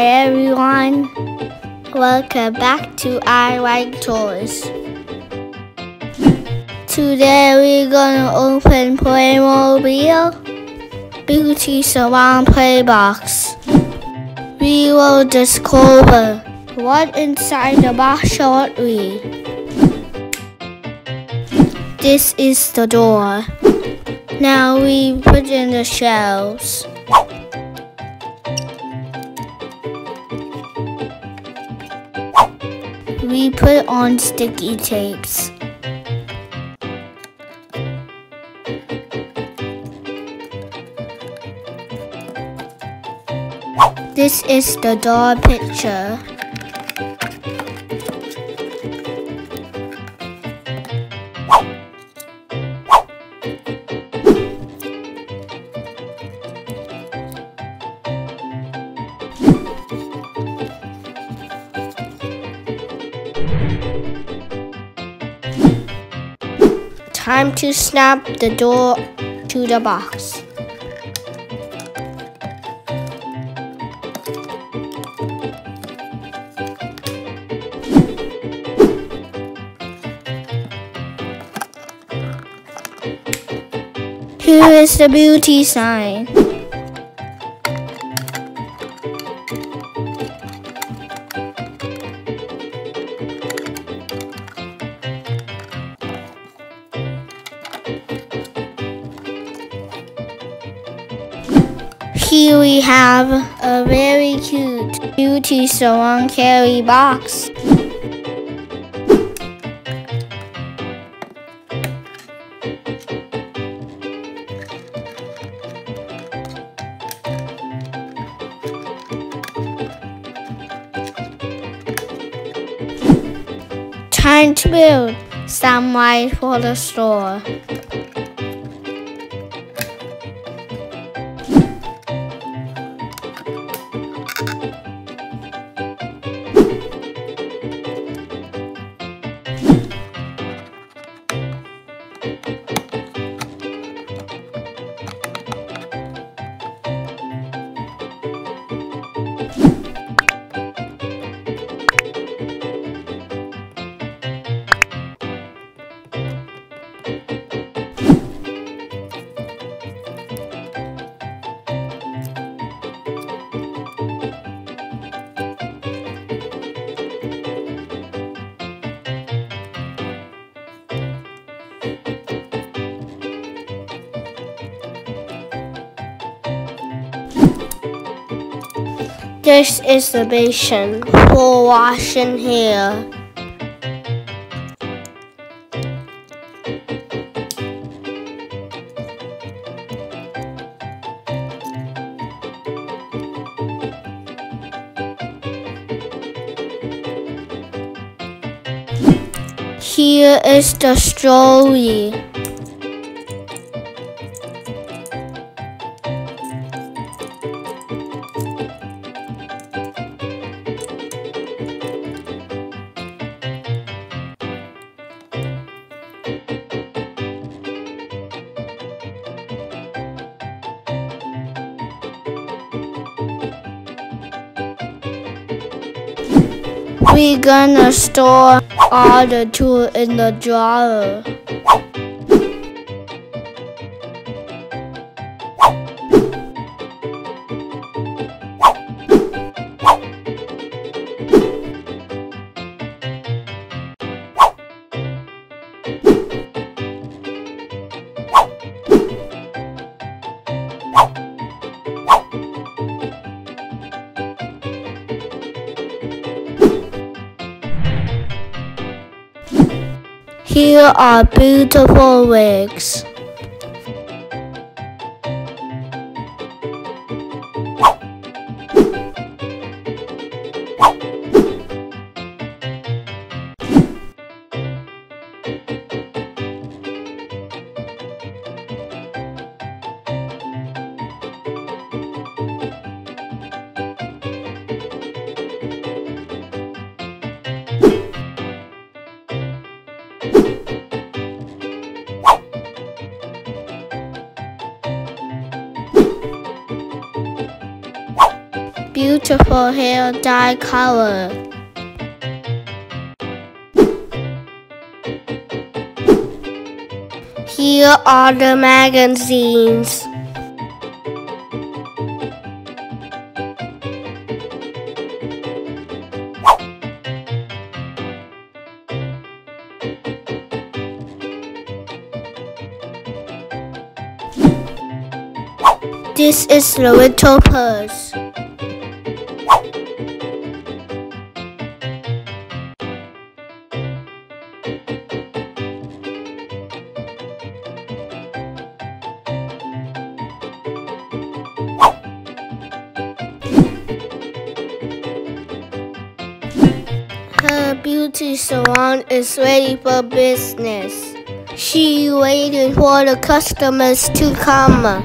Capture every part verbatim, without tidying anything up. Hi everyone, welcome back to Eye Like Toys. Today we're gonna open Playmobil Beauty Salon Play Box. We will discover what inside the box shortly. This is the door. Now we put in the shells. We put on sticky tapes. This is the doll picture. Time to snap the door to the box. Here is the beauty sign. Here we have a very cute beauty salon carry box. Time to build some lights for the store. This is the basin for washing hair. Here is the story. We're gonna store all the tools in the drawer. Here are beautiful wigs. beautiful hair dye color. Here are the magazines. This is the little purse. Her beauty salon is ready for business. She waited for the customers to come.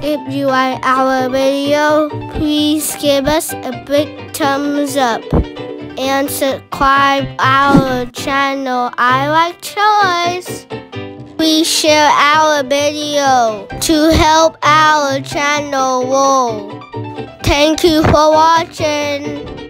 If you like our video, please give us a big thumbs up and subscribe our channel, Eye Like Toys. We share our video to help our channel grow. Thank you for watching.